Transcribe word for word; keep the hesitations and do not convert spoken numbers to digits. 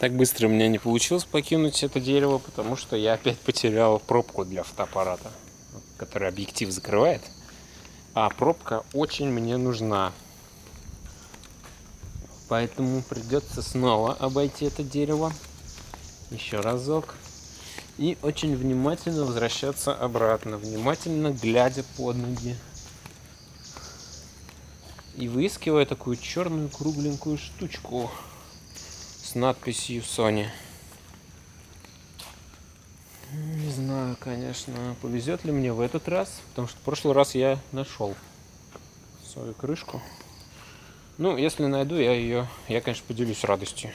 Так быстро у меня не получилось покинуть это дерево, потому что я опять потерял пробку для фотоаппарата, который объектив закрывает. А пробка очень мне нужна. Поэтому придется снова обойти это дерево. Еще разок. И очень внимательно возвращаться обратно, внимательно глядя под ноги. И выискивая такую черную кругленькую штучку с надписью Sony. Не знаю, конечно, повезет ли мне в этот раз, потому что в прошлый раз я нашел свою крышку. Ну, если найду, я ее, я, конечно, поделюсь радостью.